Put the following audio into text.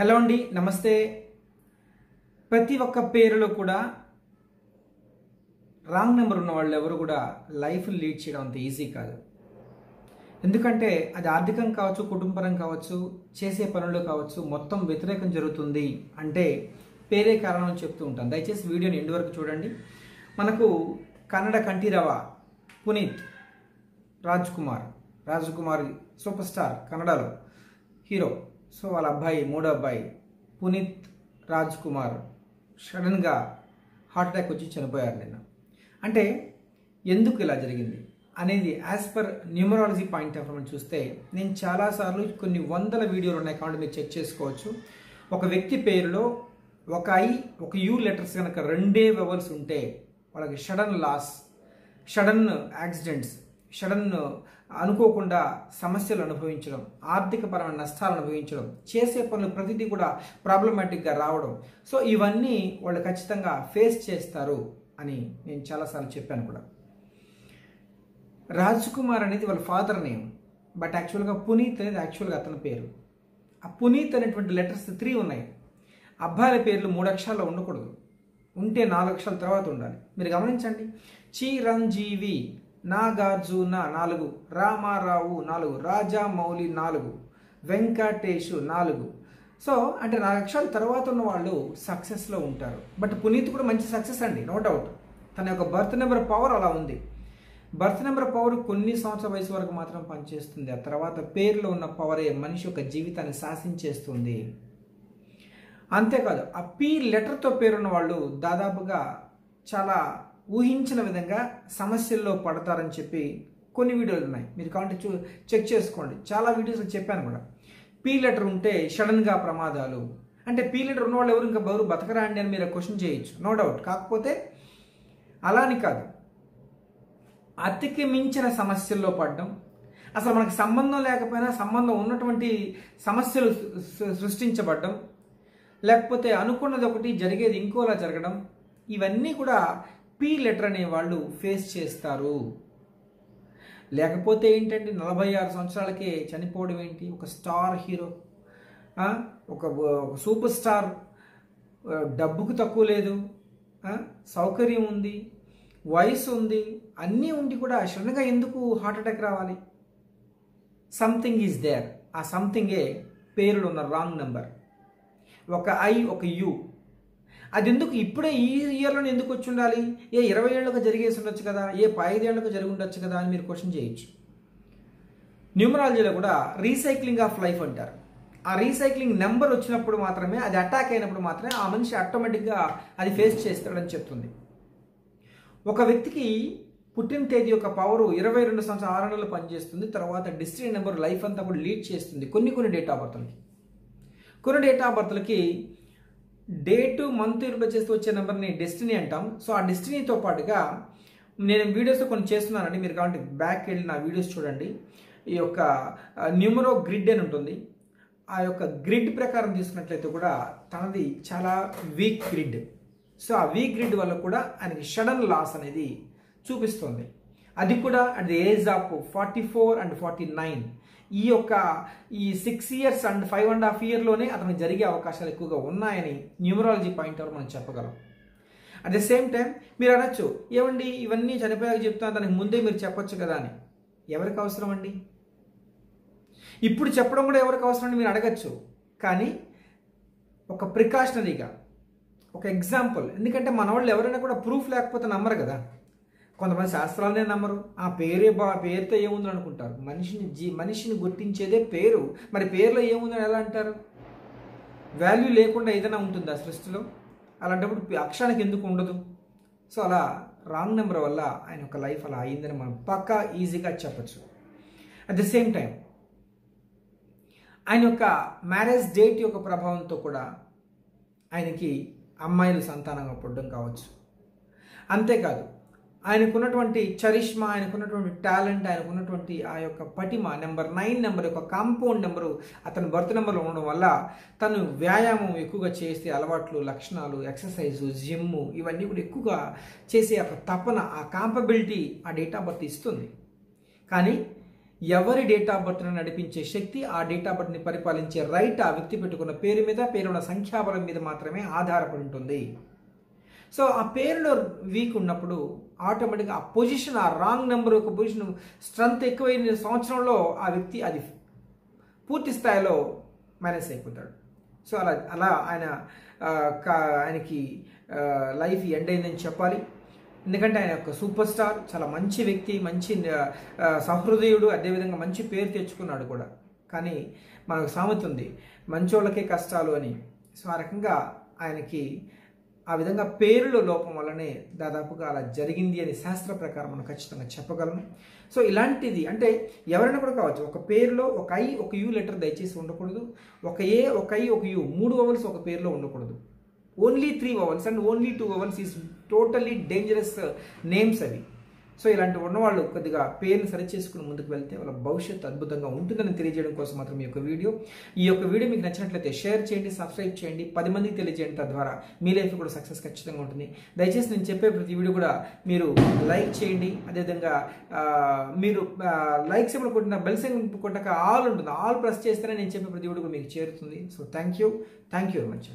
Hello అండి, నమస్తే. ప్రతి ఒక్క పేరులో కూడా రాంగ్ నెంబర్ ఉన్న వాళ్ళు ఎవరు కూడా లైఫ్ లీడ్ చేయడం అంత ఈజీ కాదు. ఎందుకంటే అది ఆర్థికం కావచ్చు, కుటుంబపరం కావచ్చు, చేసే పనులు కావచ్చు, మొత్తం వ్యతిరేకం జరుగుతుంది అంటే పేరే కారణం చెప్తూ ఉంటాను. దయచేసి వీడియోని ఎండ్ వరకు చూడండి. మనకు కన్నడ కంఠీరవ పునీత్ రాజ్ కుమార్ సూపర్ స్టార్ కన్నడలో హీరో. సో వాళ్ళ అబ్బాయి, మూడో అబ్బాయి పునీత్ రాజ్ కుమార్ సడన్గా హార్ట్ అటాక్ వచ్చి చనిపోయారు నిన్న. అంటే ఎందుకు ఇలా జరిగింది అనేది as per numerology point of మనం చూస్తే, నేను చాలాసార్లు కొన్ని వందల వీడియోలు ఉన్నాయి కాబట్టి మీరు చెక్ చేసుకోవచ్చు. ఒక వ్యక్తి పేరులో ఒక ఐ, ఒక యూ లెటర్స్ కనుక రెండే వెవల్స్ ఉంటే వాళ్ళకి sudden loss, sudden accidents, sudden అనుకోకుండా సమస్యలు అనుభవించడం, ఆర్థికపరమైన నష్టాలు అనుభవించడం, చేసే పనులు ప్రతిదీ కూడా ప్రాబ్లమాటిక్గా రావడం. సో ఇవన్నీ వాళ్ళు ఖచ్చితంగా ఫేస్ చేస్తారు అని నేను చాలాసార్లు చెప్పాను కూడా. రాజ్ కుమార్ అనేది వాళ్ళ ఫాదర్ నేమ్, బట్ యాక్చువల్గా పునీత్ అనేది యాక్చువల్గా అతని పేరు. ఆ పునీత్ అనేటువంటి లెటర్స్ 3 ఉన్నాయి. అబ్బాయిల పేర్లు 3 అక్షరాల్లో ఉండకూడదు, ఉంటే 4 అక్షరాల తర్వాత ఉండాలి. మీరు గమనించండి, చిరంజీవి, నాగార్జున 4, రామారావు 4, రాజమౌళి 4, వెంకటేషు 4. సో అంటే 4 అక్షరాల తర్వాత ఉన్న వాళ్ళు సక్సెస్లో ఉంటారు. బట్ పునీత్ కూడా మంచి సక్సెస్ అండి, నో డౌట్. తన యొక్క బర్త్ నెంబర్ పవర్ అలా ఉంది. బర్త్ నెంబర్ పవర్ కొన్ని సంవత్సరాల వయసు వరకు మాత్రం పనిచేస్తుంది. ఆ తర్వాత పేరులో ఉన్న పవరే మనిషి యొక్క జీవితాన్ని శాసించేస్తుంది. అంతేకాదు, ఆ పీ లెటర్తో పేరున్న వాళ్ళు దాదాపుగా చాలా ఊహించిన విధంగా సమస్యల్లో పడతారని చెప్పి కొన్ని వీడియోలు ఉన్నాయి. మీరు కాంటే చెక్ చేసుకోండి, చాలా వీడియోస్లో చెప్పాను కూడా. పీ లెటర్ ఉంటే సడన్గా ప్రమాదాలు. అంటే పీ లెటర్ ఉన్న వాళ్ళు ఎవరు ఇంకా బరువు బతకరా అండి అని మీరు క్వశ్చన్ చేయొచ్చు, నో డౌట్. కాకపోతే అలాని కాదు, అతికి మించిన సమస్యల్లో పడడం, అసలు మనకు సంబంధం లేకపోయినా సంబంధం ఉన్నటువంటి సమస్యలు సృష్టించబడ్డం, లేకపోతే అనుకున్నది ఒకటి జరిగేది ఇంకోలా జరగడం, ఇవన్నీ కూడా పీ లెటర్ అనే వాళ్ళు ఫేస్ చేస్తారు. లేకపోతే ఏంటంటే 46 సంవత్సరాలకే చనిపోవడం ఏంటి? ఒక స్టార్ హీరో, ఒక సూపర్ స్టార్, డబ్బుకు తక్కువ లేదు, సౌకర్యం ఉంది, వయసు ఉంది, అన్నీ ఉండి కూడా సడన్గా ఎందుకు హార్ట్ అటాక్ రావాలి? Something is there. ఆ సంథింగే పేరులో ఉన్న రాంగ్ నెంబర్, ఒక ఐ, ఒక యూ. అది ఎందుకు ఇప్పుడే ఈ ఇయర్లోనే ఎందుకు వచ్చి ఉండాలి? ఏ 20 ఏళ్ళకు జరిగేసి ఉండొచ్చు కదా, ఏ 5 ఏళ్ళకు జరిగి ఉండొచ్చు కదా అని మీరు క్వశ్చన్ చేయొచ్చు. న్యూమరాలజీలో కూడా రీసైక్లింగ్ ఆఫ్ లైఫ్ అంటారు. ఆ రీసైక్లింగ్ నెంబర్ వచ్చినప్పుడు మాత్రమే, అది అటాక్ అయినప్పుడు మాత్రమే ఆ మనిషి ఆటోమేటిక్గా అది ఫేస్ చేస్తాడని చెప్తుంది. ఒక వ్యక్తికి పుట్టిన తేదీ యొక్క పవరు 22 సంవత్సరాల 6 నెలలు పనిచేస్తుంది. తర్వాత డిస్టినీ నెంబర్ లైఫ్ అంతా కూడా లీడ్ చేస్తుంది. కొన్ని డేట్ ఆఫ్ బర్త్లకి, డేటు మంత్ ఇన్వైట్ చేస్తూ వచ్చే నెంబర్ని డెస్టినీ అంటాం. సో ఆ డెస్టినీతో పాటుగా నేను వీడియోస్ కొన్ని చేస్తున్నానండి, మీరు కాబట్టి బ్యాక్ వెళ్ళి నా వీడియోస్ చూడండి. ఈ యొక్క న్యూమరో గ్రిడ్ అని ఉంటుంది. ఆ యొక్క గ్రిడ్ ప్రకారం తీసుకున్నట్లయితే కూడా తనది చాలా వీక్ గ్రిడ్. సో ఆ వీక్ గ్రిడ్ వల్ల కూడా ఆయనకి సడన్ లాస్ అనేది చూపిస్తుంది. అది కూడా at the age of 44 and 49. ఈ యొక్క 6 years and 5.5 years లోనే అతను జరిగే అవకాశాలు ఎక్కువగా ఉన్నాయని న్యూమరాలజీ పాయింట్ ఆఫ్ మనం చెప్పగలం. అట్ ద సేమ్ టైం మీరు అనొచ్చు, ఏమండి ఇవన్నీ చనిపోయాక చెప్తాను, దానికి ముందే మీరు చెప్పొచ్చు కదా అని. ఎవరికి అవసరం అండి? ఇప్పుడు చెప్పడం కూడా ఎవరికి అవసరం అండి మీరు అడగచ్చు. కానీ ఒక ప్రికాషనరీగా, ఒక ఎగ్జాంపుల్. ఎందుకంటే మన వాళ్ళు ఎవరైనా కూడా ప్రూఫ్ లేకపోతే నమ్మరు కదా. కొంతమంది శాస్త్రాలనే నమ్మరు. ఆ పేరుతో ఏముందని అనుకుంటారు. మనిషిని గుర్తించేదే పేరు. మరి పేరులో ఏముందని ఎలా అంటారు? వాల్యూ లేకుండా ఏదైనా ఉంటుందా సృష్టిలో? అలాంటప్పుడు అక్షరానికి ఎందుకు ఉండదు? సో అలా రాంగ్ నెంబర్ వల్ల ఆయన ఒక లైఫ్ అలా అయిందని మనం పక్కా ఈజీగా చెప్పచ్చు. అట్ ద సేమ్ టైం ఆయన యొక్క మ్యారేజ్ డేట్ యొక్క ప్రభావంతో కూడా ఆయనకి అమ్మాయిలు సంతానంగా పుట్టడం కావచ్చు. అంతేకాదు, ఆయనకున్నటువంటి చరిష్మా, ఆయనకున్నటువంటి టాలెంట్, ఆయనకున్నటువంటి ఆ యొక్క పటిమ, నెంబర్ 9 నెంబర్ యొక్క కాంపౌండ్ నెంబరు అతని బర్త్ నెంబర్లో ఉండడం వల్ల తను వ్యాయామం ఎక్కువగా చేసే అలవాట్లు, లక్షణాలు, ఎక్సర్సైజు, జిమ్ ఇవన్నీ కూడా ఎక్కువగా చేసే ఒక తపన, ఆ కాంపబిలిటీ ఆ డేట్ ఆఫ్ బర్త్ ఇస్తుంది. కానీ ఎవరి డేటా బర్త్ నడిపించే శక్తి ఆ డేటా బర్త్ ని పరిపాలించే రైట్ ఆ వ్యక్తి పెట్టుకున్న పేరు మీద పేరున్న సంఖ్యాబలం మీద మాత్రమే ఆధారపడి ఉంటుంది. సో ఆ పేరులో వీక్ ఉన్నప్పుడు ఆటోమేటిక్గా ఆ పొజిషన్ ఆ రాంగ్ నెంబర్ యొక్క పొజిషన్ స్ట్రెంత్ ఎక్కువైన సంవత్సరంలో ఆ వ్యక్తి అది పూర్తి స్థాయిలో మైనస్ అయిపోతాడు. సో అలా ఆయనకి లైఫ్ ఎండ్ అయిందని చెప్పాలి. ఎందుకంటే ఆయన ఒక సూపర్ స్టార్, చాలా మంచి వ్యక్తి, మంచి సహృదయుడు, అదేవిధంగా మంచి పేరు తెచ్చుకున్నాడు కూడా. కానీ మనకు సామెత ఉంది మంచోళ్ళకే కష్టాలు అని. సో ఆ రకంగా ఆయనకి ఆ విధంగా పేరులో లోపం వల్లనే దాదాపుగా అలా జరిగింది అని శాస్త్ర ప్రకారం మనం ఖచ్చితంగా చెప్పగలము. సో ఇలాంటిది అంటే ఎవరైనా కూడా కావచ్చు. ఒక పేరులో ఒక ఐ ఒక యూ లెటర్ దయచేసి ఉండకూడదు. ఒక ఏ ఒక ఐ ఒక యూ 3 vowels ఒక పేరులో ఉండకూడదు. Only 3 vowels and only 2 vowels is totally dangerous names అవి. సో ఇలాంటి ఉన్నవాళ్ళు కొద్దిగా పేరుని సరిచేసుకుని ముందుకు వెళ్తే వాళ్ళ భవిష్యత్తు అద్భుతంగా ఉంటుందని తెలియజేయడం కోసం మాత్రం ఈ యొక్క వీడియో మీకు నచ్చినట్లయితే షేర్ చేయండి, సబ్స్క్రైబ్ చేయండి, 10 మందికి తెలియజేయడం తద్వారా మీ లైఫ్ కూడా సక్సెస్ ఖచ్చితంగా ఉంటుంది. దయచేసి నేను చెప్పే ప్రతి వీడియో కూడా మీరు లైక్ చేయండి. అదేవిధంగా మీరు లైక్ సింబల్ కొట్టిన బెల్ సింబల్ కొట్టక ఆల్ ఉంటుంది, ఆల్ ప్రెస్ చేస్తేనే నేను చెప్పే ప్రతి వీడియో కూడా మీకు చేరుతుంది. So thank you very much.